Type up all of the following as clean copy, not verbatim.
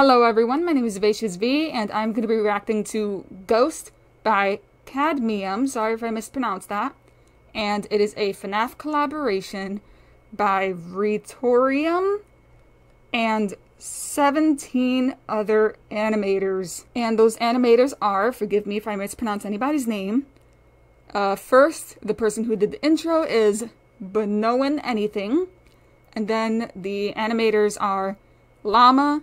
Hello everyone, my name is Vivacious V, and I'm going to be reacting to Ghost by Cadmium, sorry if I mispronounced that, and it is a FNAF collaboration by Ritorium and 17 other animators. And those animators are, forgive me if I mispronounce anybody's name, first, the person who did the intro is BonoanAnything Anything, and then the animators are Llama,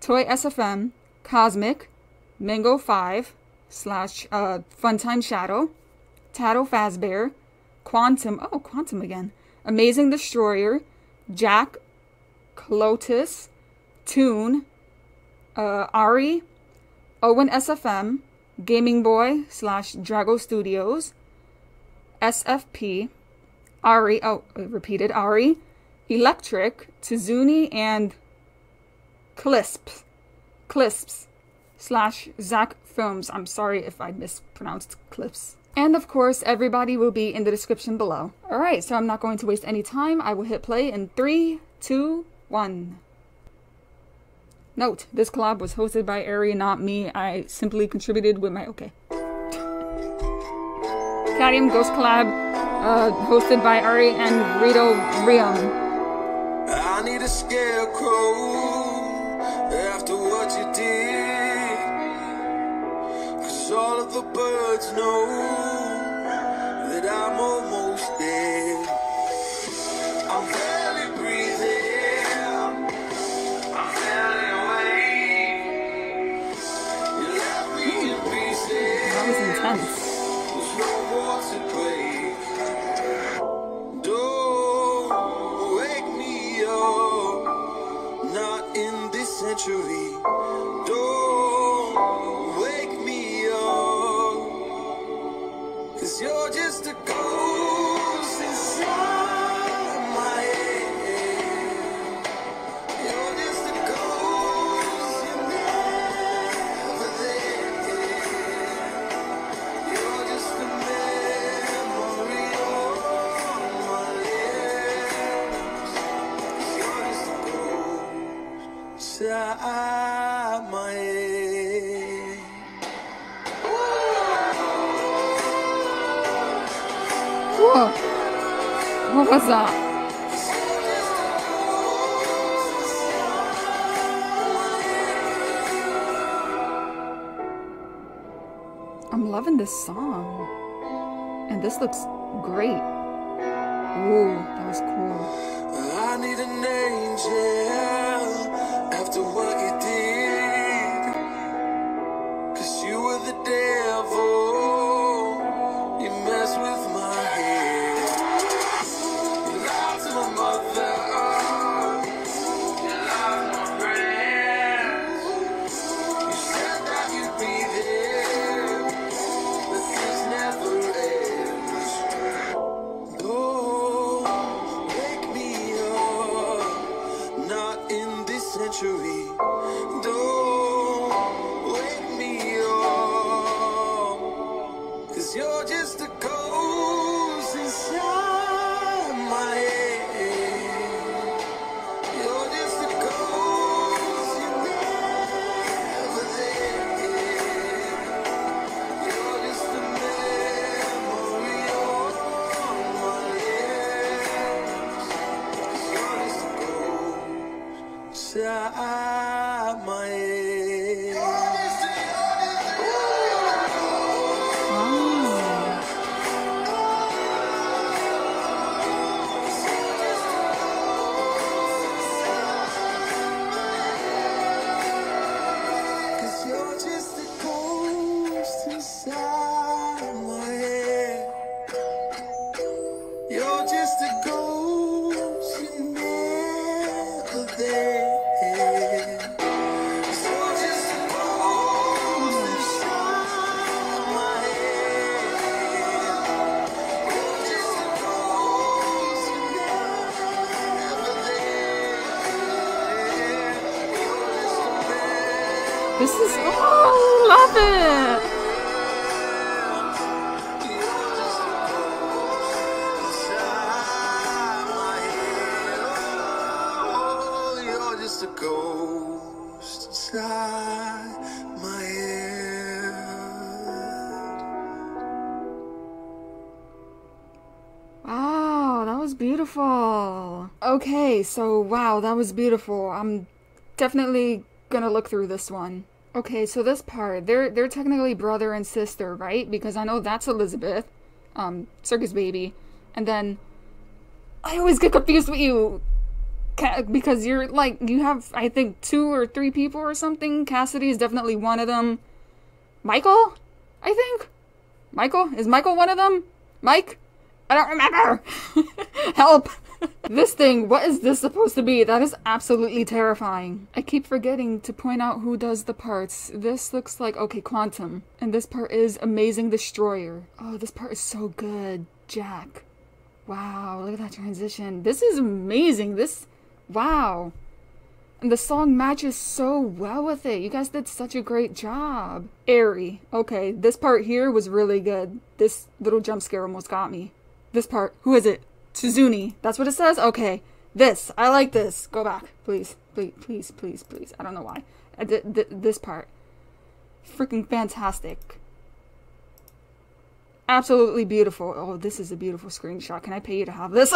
Toy SFM, Cosmic, Mango 5, Slash, Funtime Shadow, Tato Fazbear, Quantum, oh, Quantum again, Amazing Destroyer, Jack Clotus, Toon, Ari, Owen SFM, Gaming Boy, Slash, Drago Studios, SFP, Ari, oh, repeated, Ari, Electric, Tizuni, and Clisps, Slash, Zach Films. I'm sorry if I mispronounced Clisps. And of course, everybody will be in the description below. Alright, so I'm not going to waste any time. I will hit play in 3, 2, 1. Note, this collab was hosted by Ari, not me. I simply contributed with my, okay. Cadmium Ghost collab, hosted by Ari and Ritorium. I need a scarecrow. After what you did, 'cause all of the birds know that I'm almost dead. I'm barely breathing, I'm barely awake. You left me in pieces. That was intense. There's no more to break. Don't wake me up, not in century, don't wake me up, 'cause you're just a ghost inside my head. You're just a ghost, you're never there. You're just a memory on my lips. You're just a ghost inside my head. Whoa. What was that? I'm loving this song. And this looks great. Ooh, that was cool. I need an angel after what you did, 'cause you were the devil, you messed with my head. You lied to my mother, you lied to my friends. You said that you'd be there, but this never ends. Don't wake me up, not in this century. Don't wake me up, 'cause you're just a ghost inside my head. You're just a ghost, you're never there. You're just a memory on my lips. 'Cause you're just a ghost inside my head. Oh. Cause you're just a ghost inside my head. You're just a ghost, you're never there. 'Cause you're just a ghost inside my head. You're just a ghost, you're never there. You're just a man. This is, oh, love it! You're just a ghost. try my end. Wow, that was beautiful. Okay, so wow, that was beautiful. I'm definitely gonna look through this one. Okay, so this part, they're technically brother and sister, right? Because I know that's Elizabeth, Circus Baby, and then I always get confused with you, because you're like, you have, I think, 2 or 3 people or something. Cassidy is definitely one of them. Michael, I think? Michael? Is Michael one of them? Mike? I don't remember! Help! This thing, what is this supposed to be? That is absolutely terrifying. I keep forgetting to point out who does the parts. This looks like, okay, Quantum. And this part is Amazing Destroyer. Oh, this part is so good. Jack. Wow, look at that transition. This is amazing. This, wow. And the song matches so well with it. You guys did such a great job. Ari. Okay, this part here was really good. This little jump scare almost got me. This part, who is it? Tizuni. That's what it says? Okay. This. I like this. Go back. Please. Please, please, please, please. I don't know why. This part. Freaking fantastic. Absolutely beautiful. Oh, this is a beautiful screenshot. Can I pay you to have this?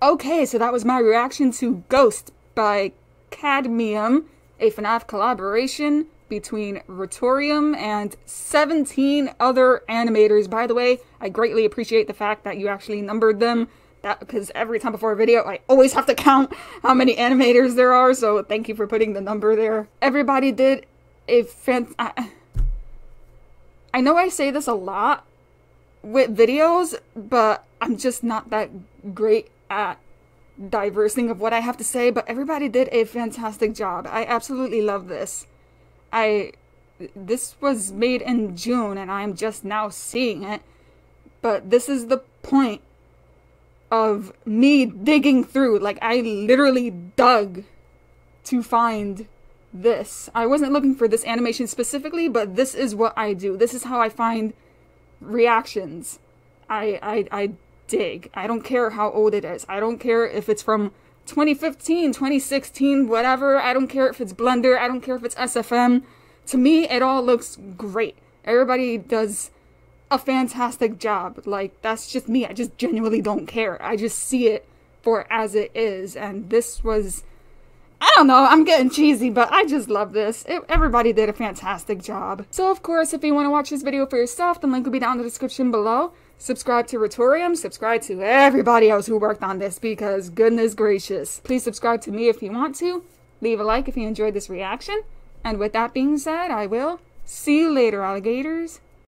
Okay, so that was my reaction to Ghost by Cadmium, a FNAF collaboration between Ritorium and 17 other animators. By the way, I greatly appreciate the fact that you actually numbered them, because every time before a video, I always have to count how many animators there are, so thank you for putting the number there. Everybody did a I know I say this a lot with videos, but I'm just not that great at diversing of what I have to say, but everybody did a fantastic job. I absolutely love this. This was made in June and I'm just now seeing it, but this is the point of me digging through. Like, I literally dug to find this. I wasn't looking for this animation specifically, but this is what I do. This is how I find reactions. I dig. I don't care how old it is. I don't care if it's from 2015, 2016, whatever. I don't care if it's Blender. I don't care if it's SFM. To me, it all looks great. Everybody does a fantastic job. Like, that's just me. I just genuinely don't care. I just see it for as it is. And this was, I don't know, I'm getting cheesy, but I just love this. Everybody did a fantastic job. So, of course, if you want to watch this video for yourself, the link will be down in the description below. Subscribe to Ritorium, subscribe to everybody else who worked on this, because goodness gracious. Please subscribe to me if you want to. Leave a like if you enjoyed this reaction. And with that being said, I will see you later, alligators.